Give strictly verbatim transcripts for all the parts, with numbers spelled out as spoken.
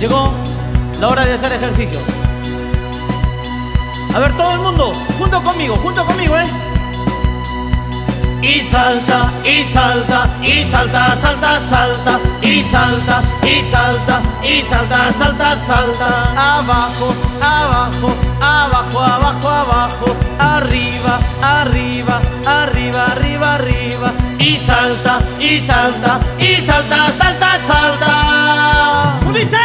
Llegó la hora de hacer ejercicios. A ver, todo el mundo, junto conmigo, junto conmigo, ¿eh? Y salta, y salta, y salta, salta, salta. Y salta, y salta, y salta, salta, salta. Abajo, abajo, abajo, abajo, abajo. Arriba, arriba, arriba, arriba, arriba. Y salta, y salta, y salta, salta, salta. ¡Ulises!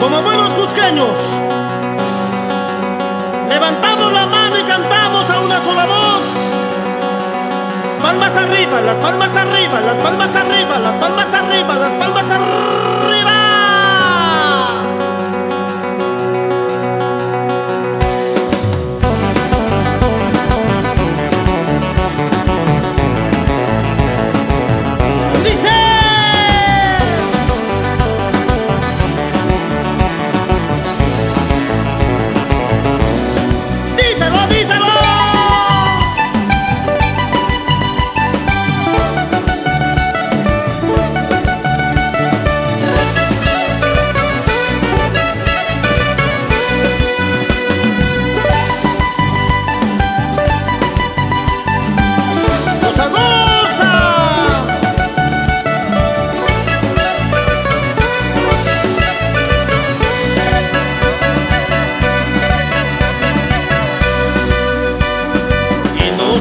Como buenos cusqueños, levantamos la mano y cantamos a una sola voz. Palmas arriba, las palmas arriba, las palmas arriba, las palmas arriba, las palmas arriba.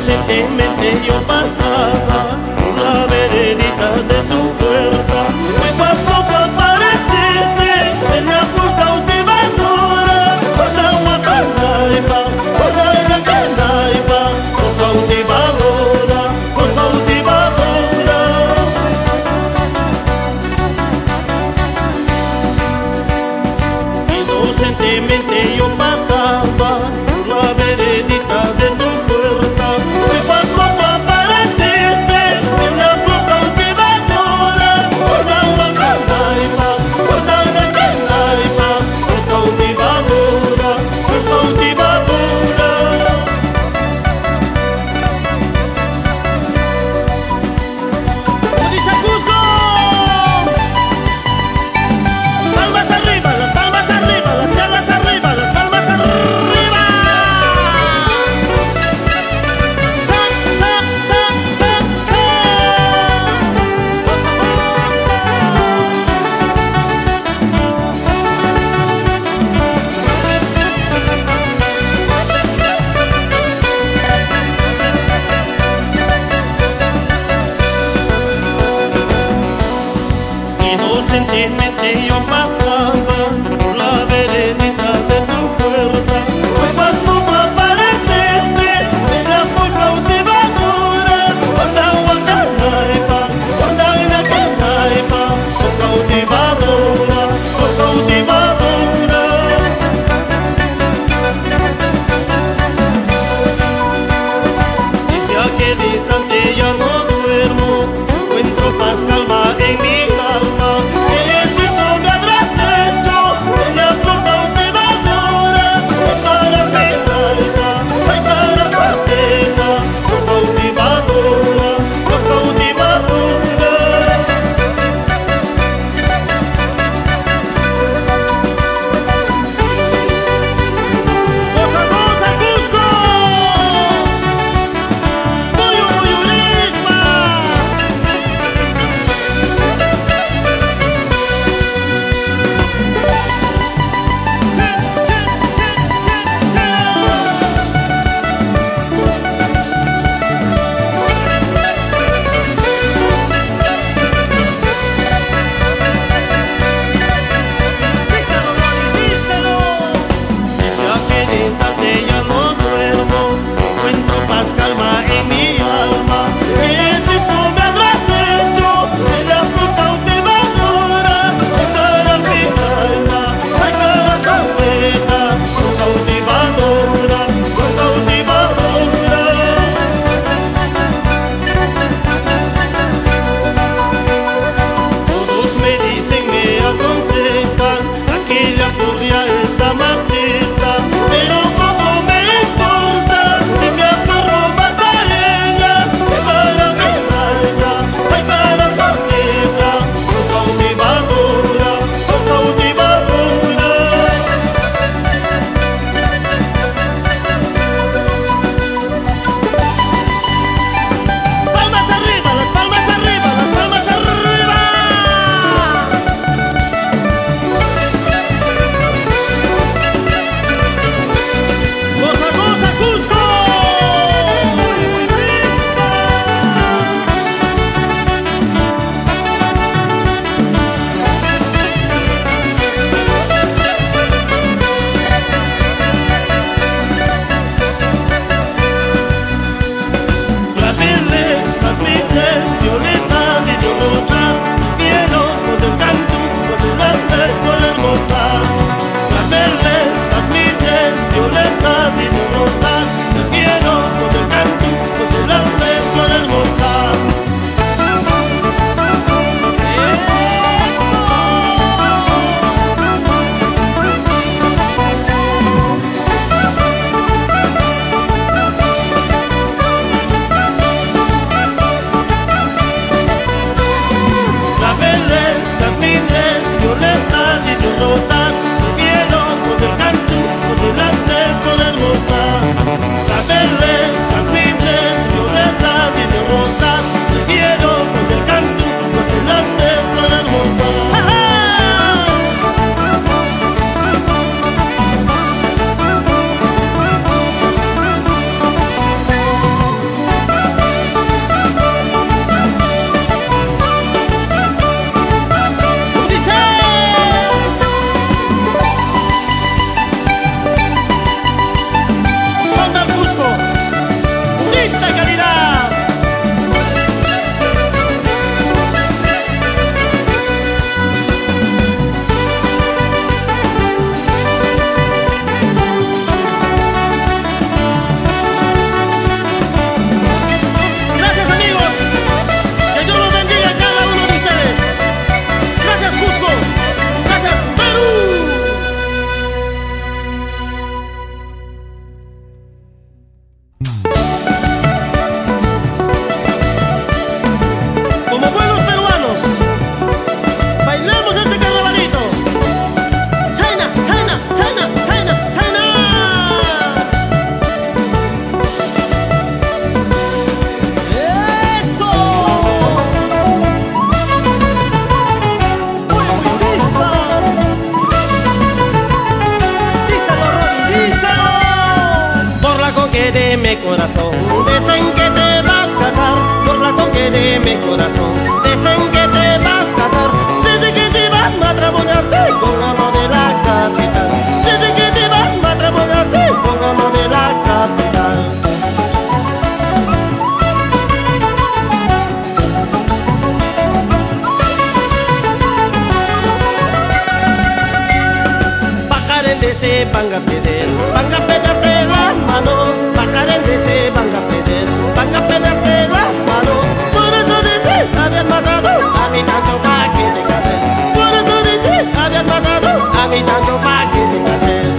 Inocentemente yo pasaba por la veredita de tu puerta. Pues cuando tú apareciste en la puerta última hora, otra guacanaipa, otra guacanaipa, con cautivadora, con cautivadora. Inocentemente yo pasaba por la veredita de tu puerta. ¡Palmas arriba, las palmas arriba! que de mi corazón, dicen que te vas a casar, por ratón que de mi corazón, dicen que te vas a casar, dicen que te vas a matrimoniarte con uno de la capital, dicen que te vas a matrimoniarte con uno de la capital. Se van a pedir, van a pedarte la mano, Pacarende se van a pedir, van a pedarte la mano, por eso dice habías matado a mi chancho pa' que te cases, por eso dice habías matado a mi chancho pa' que te cases.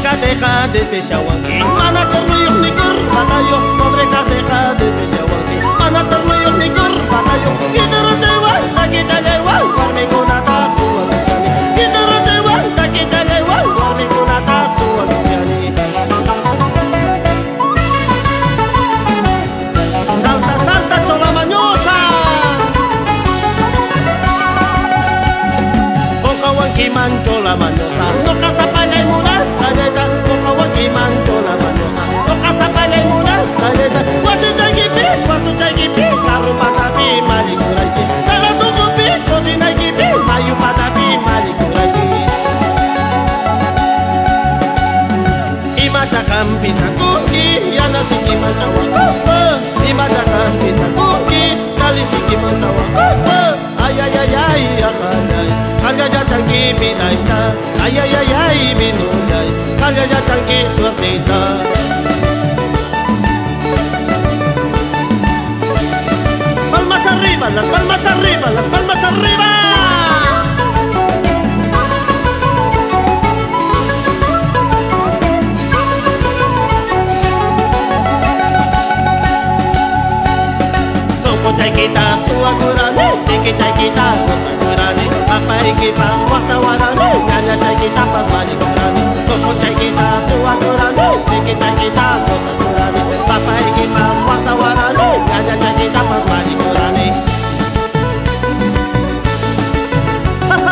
Cateja de Pechahuanqui, mana tornillos ni corbatallo, pobre cateja de Pechahuanqui, mana tornillos ni corbatallo, y te rote guanta que chale guau, guarme con atazo a Luciani, y te rote guanta que chale guau, guarme con atazo a Luciani. Salta, salta, chola mañosa, Pocahuanqui mancho la mañosa, no casa pala y muras, caneta. Mancho la mañosa, toca zapale muras caneta, guachi chaguipi, guachi chaguipi, carro patapi, maricuraki, salazo gupi, cocina guipi, mayu patapi, maricuraki. Ima chacampi chacuki, yana siki mantawa cospa, ima chacampi chacuki, cali siki mantawa cospa, ay ay ay ay akanay, karga ya changi bidaita, ay ay ay ay minunay. Calga ya chanqui suertita. Palmas arriba, las palmas arriba, las palmas arriba. Soco chaquita, suagurane, siqui chaquita, suagurane. Apaiki pas, guastaguarane, caña chaquita, pas maricurane. Soco chaquita, suagurane, siqui chaquita, suagurane. Apaiki pas, guastaguarane, caña chaquita, pas maricurane. ¡Ja, ja, ja!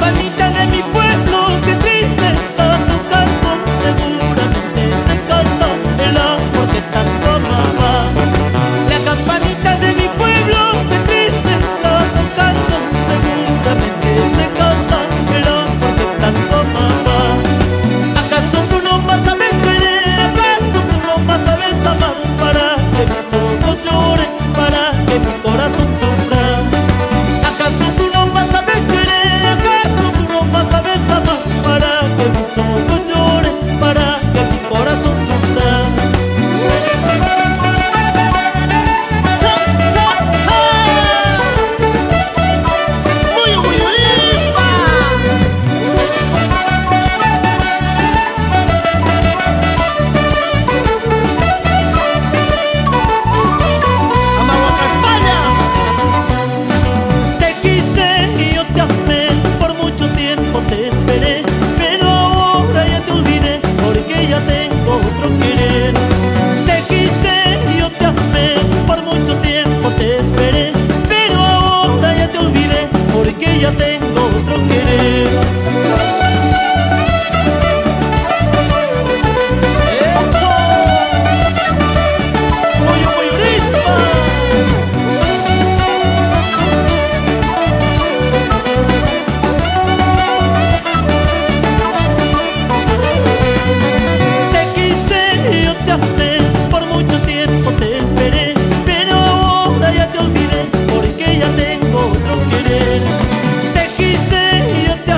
campanita de mi pueblo que triste está tocando. Seguramente se casa el amor que tanto amaba. La campanita de mi pueblo que triste está tocando. Seguramente se casa el amor que tanto amaba. ¿Acaso tú no vas a sabes querer? ¿Acaso tú no vas a sabes amar? Para que mis ojos lloren, para que mi corazón sufra. Te quise y yo te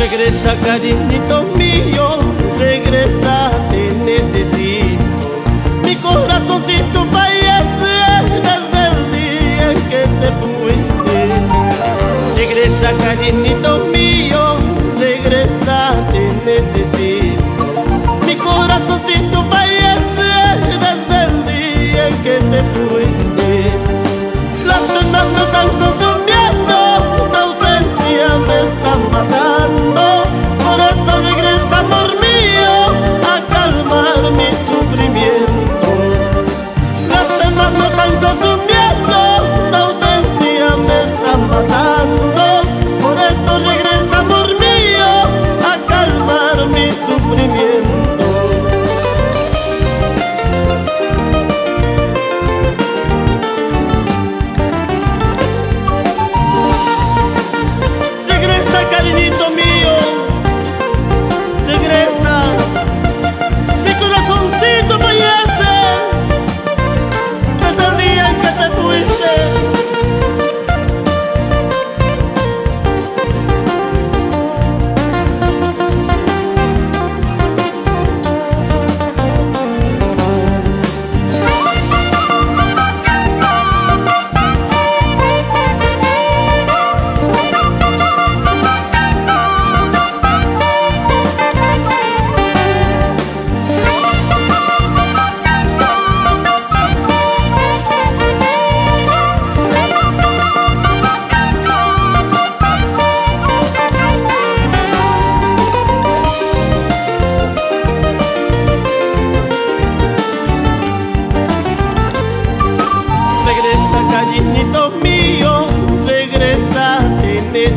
Regresa, cariñito mío, regresa, te necesito. Mi corazoncito fallece desde el día en que te fuiste. Regresa, cariñito mío, regresa, te necesito. Mi corazoncito fallece desde el día en que te fuiste. Las penas me están consumiendo, tu ausencia me está matando. Por eso regresa, amor mío, a calmar mis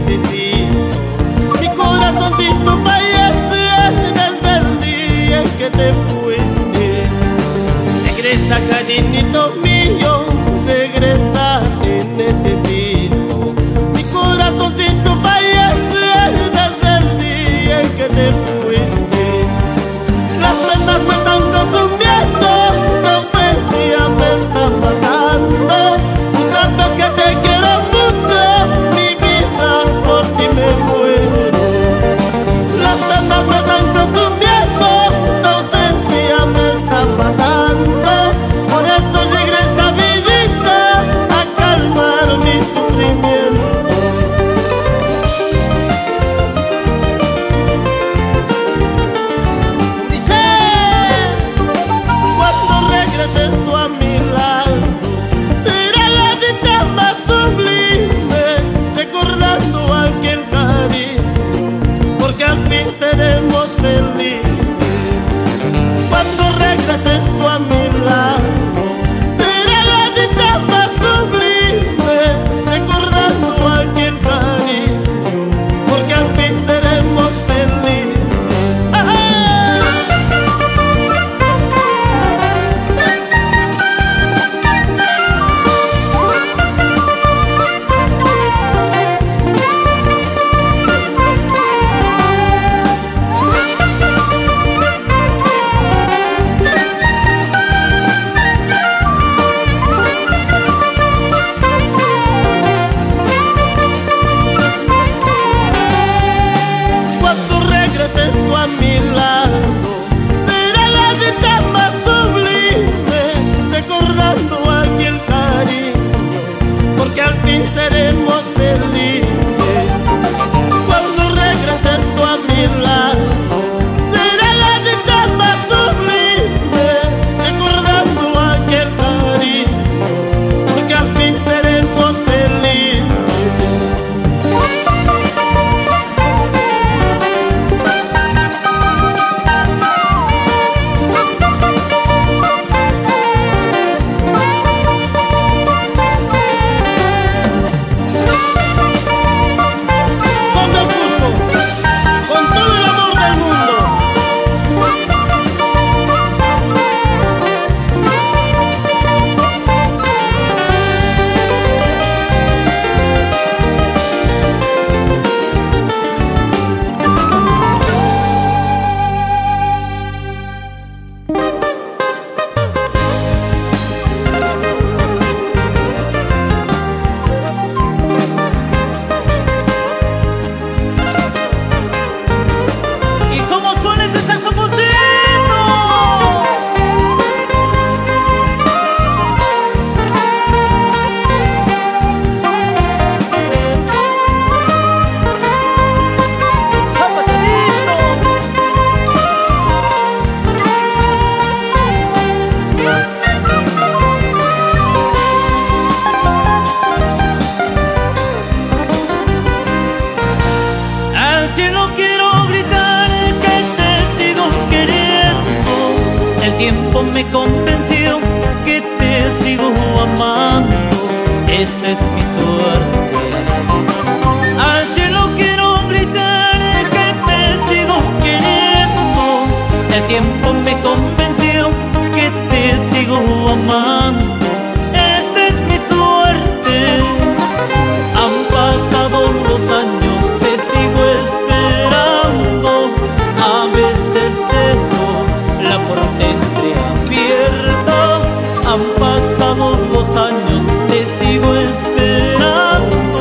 necesito. Mi corazoncito falleció desde el día en que te fuiste. Regresa, cariñito mío, regresa, te necesito. Mi corazoncito falleció desde el día en que te fuiste. Las prendas me están consumiendo, tu ausencia me está matando. Tú sabes que te quiero mucho, mi vida por ti me muero. Las prendas me están consumiendo, tu ausencia me está matando. Por eso regresa, vidita, a calmar mi sufrimiento. Esto a mi lado será la dicha más sublime, recordando aquel cariño, porque al fin seremos felices. Cuando regreses tú a mi lado será la dicha más sublime, recordando aquel cariño, porque al fin seremos felices. Seremos felices cuando regreses tú a mi lado. Será la dicha más sublime, recordando aquel cariño, porque al fin seremos felices. Han pasado los años, te sigo esperando.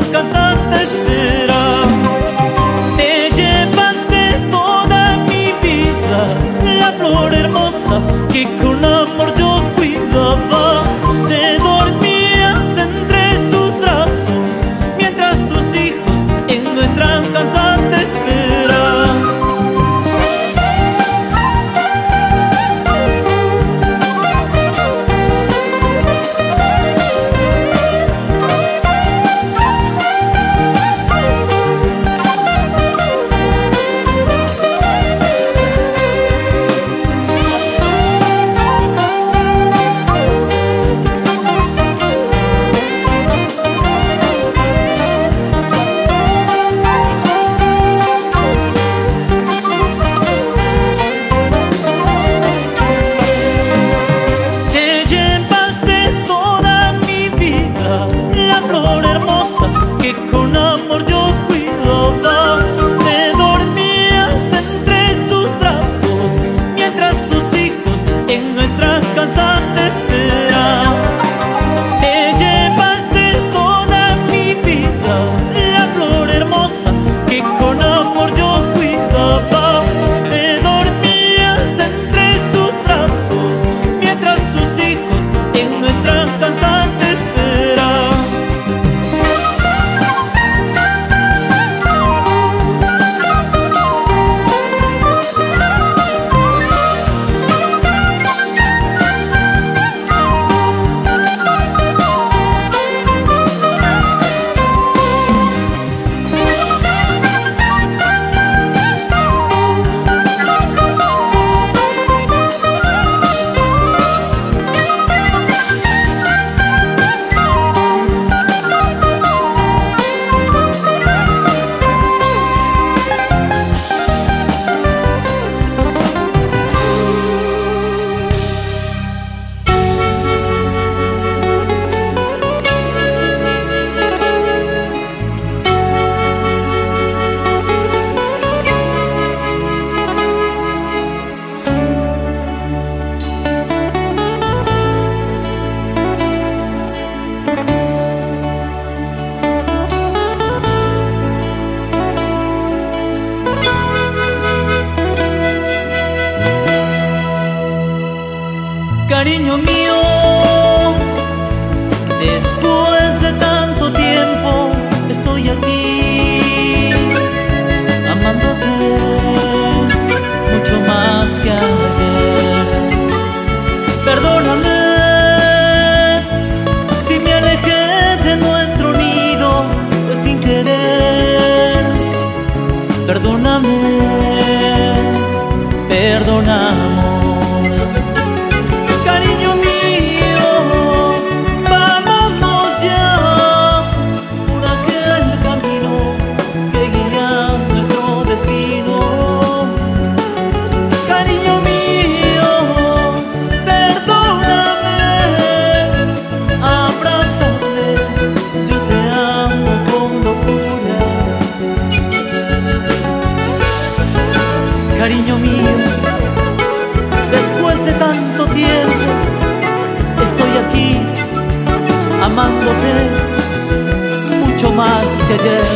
que con amor yo cuidaba, te dormías entre sus brazos mientras tus hijos en nuestra casa te Cariño mío, después de tanto tiempo estoy aquí amándote mucho más que ayer. Perdóname si me alejé de nuestro nido sin querer. Perdóname, perdóname. Cariño mío, después de tanto tiempo, estoy aquí amándote mucho más que ayer.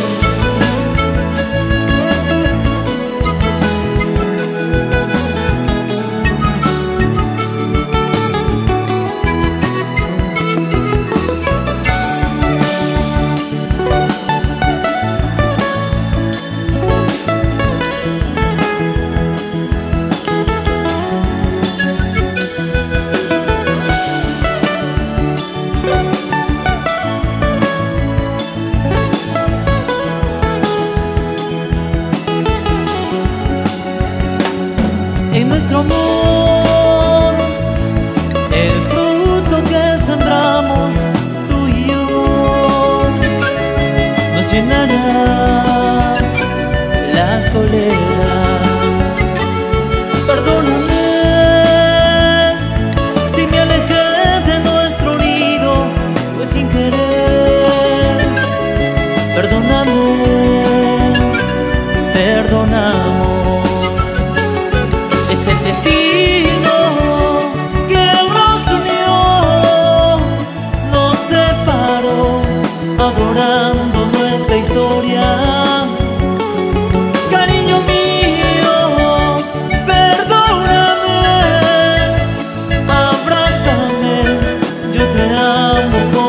En nuestro amor, el fruto que sembramos tú y yo, nos llenará la soledad. Perdóname si me alejé de nuestro nido, pues sin querer. Perdóname, perdóname. El destino que nos unió nos separó adorándonos. esta historia. Cariño mío, perdóname, abrázame, yo te amo con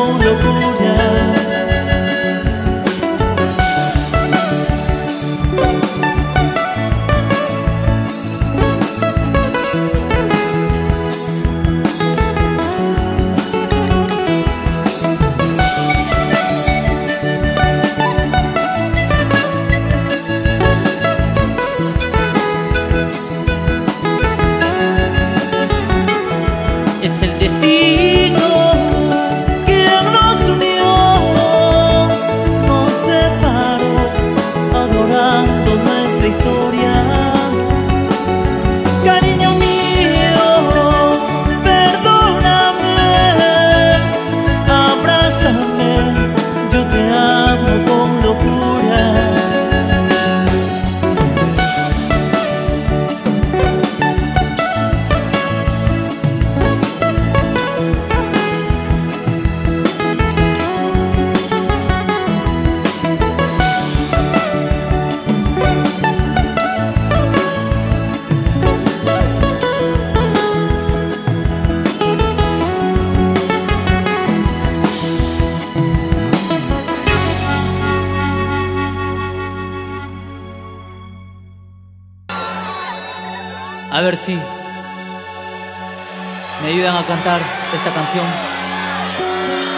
a ver si me ayudan a cantar esta canción.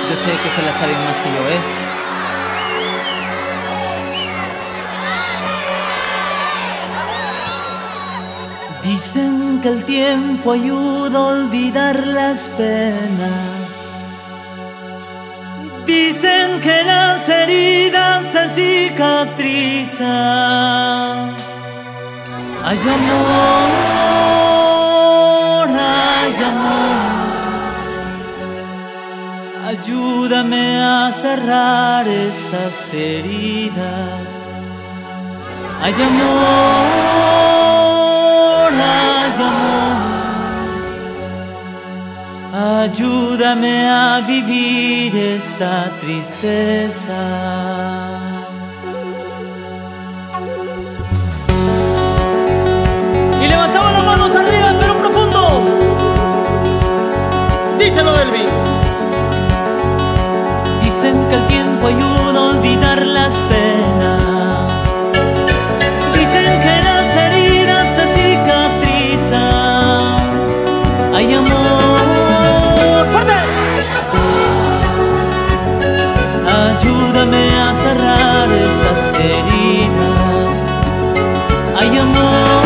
Yo sé que se la saben más que yo, ¿eh? Dicen que el tiempo ayuda a olvidar las penas. Dicen que las heridas se cicatrizan. Hay amor, hay amor, ayúdame a cerrar esas heridas. Hay amor, hay amor, ayúdame a vivir esta tristeza. Levantamos las manos arriba, pero profundo. Díselo, Elvin. Dicen que el tiempo ayuda a olvidar las penas. Dicen que las heridas se cicatrizan. Hay amor. ¡Fuerte! Ayúdame a cerrar esas heridas. Hay amor.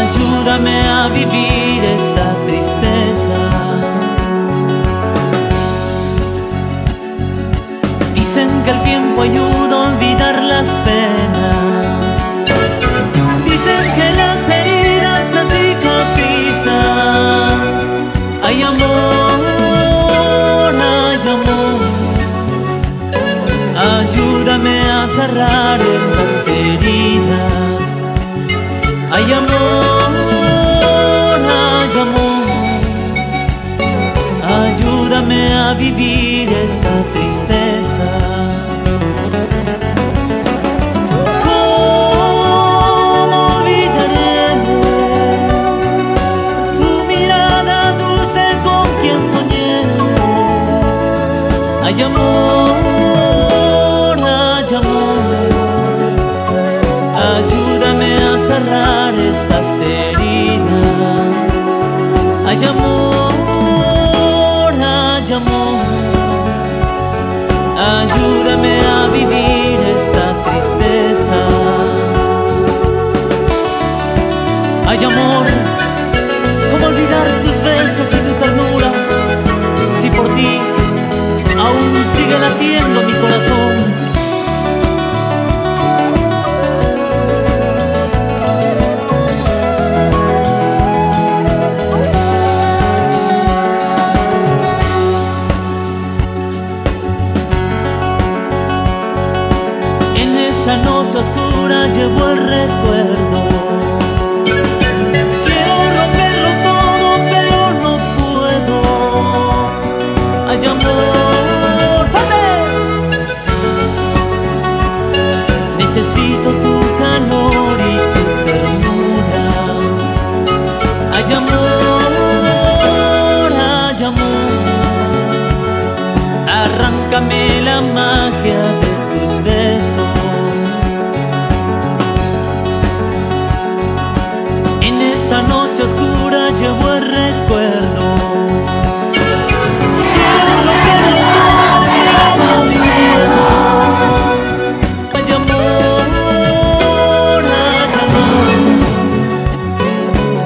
Ayúdame a vivir esta tristeza. Dicen que el tiempo ayuda a olvidar las penas. Dicen que las heridas se cicatrizan. Hay amor, hay amor, ayúdame a cerrar esas heridas. Hay amor, hay amor, ayúdame a vivir esta tristeza. ¿Cómo olvidaré tu mirada dulce con quien soñé? Hay amor, hay amor, ayúdame a cerrar esas heridas. Hay amor, hay amor, ayúdame a vivir esta tristeza. Hay amor, ¿cómo olvidar tus besos y tu ternura? Si por ti aún sigue latiendo mi corazón. Oscura llevo el recuerdo. Quiero romperlo todo, pero no puedo. Hay amor, padre. Necesito tu calor y tu ternura. Hay amor, hay amor. Arráncame la magia de tus besos. En esta noche oscura llevo el recuerdo.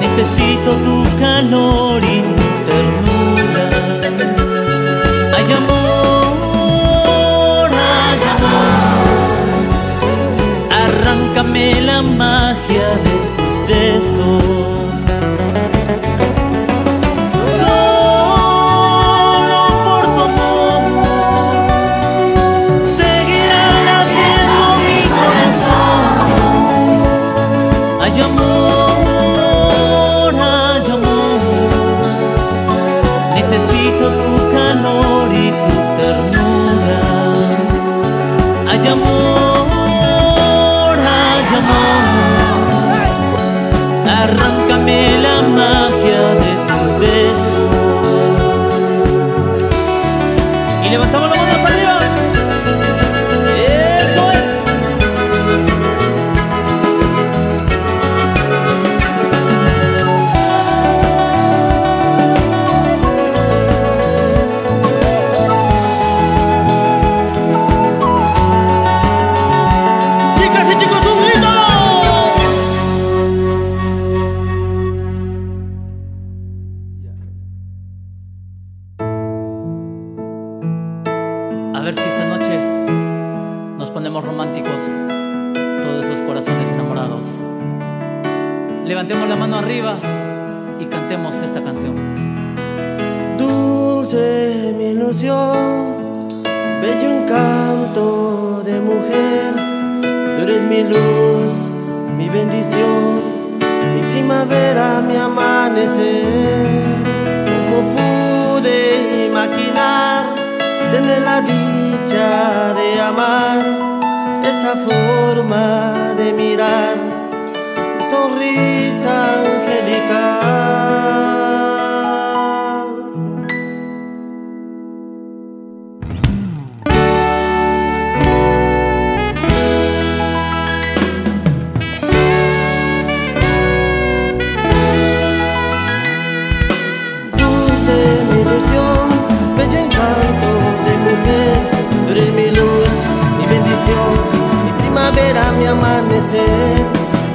Necesito tu calor y tu ternura. Hay amor, hay amor. Arráncame la magia de tus besos. Necesito tu calor y tu ternura. Hay amor, hay amor. Arráncame la magia de tus besos. Y levantamos la mano para arriba. Eso es. A ver si esta noche nos ponemos románticos, todos esos corazones enamorados. Levantemos la mano arriba y cantemos esta canción. Dulce mi ilusión, bello encanto de mujer. Tú eres mi luz, mi bendición, mi primavera, mi amanecer. ¿Cómo pude imaginar tener la dicha de amar? Esa forma de mirar, tu sonrisa angelical. Dulce mi ilusión, bello encanto de mujer. Tú eres mi luz, mi bendición, mi primavera, mi amanecer.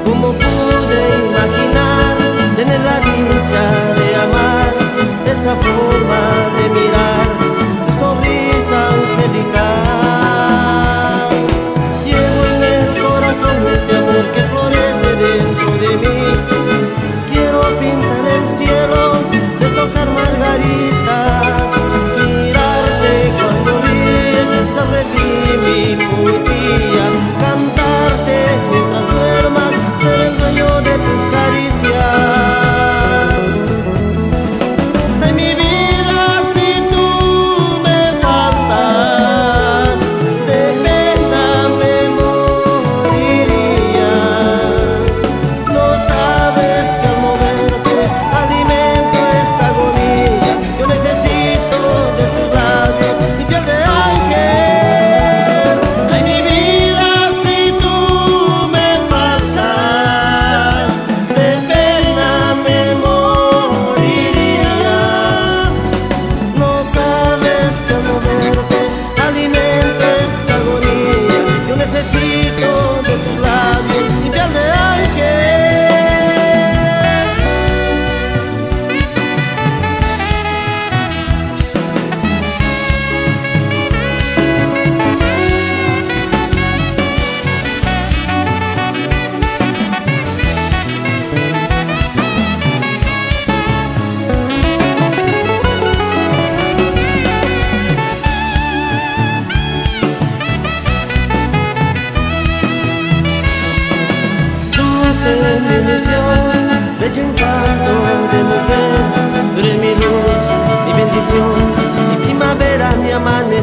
¿Cómo pude imaginar tener la dicha de amar? Esa forma de mirar, tu sonrisa angelical. Llevo en el corazón este amor que florece dentro de mí. Quiero pintar el cielo, deshojar margaritas, mi poesía, cantarte mientras duermas, ser el dueño de tus caricias. De mi vida si tú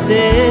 زي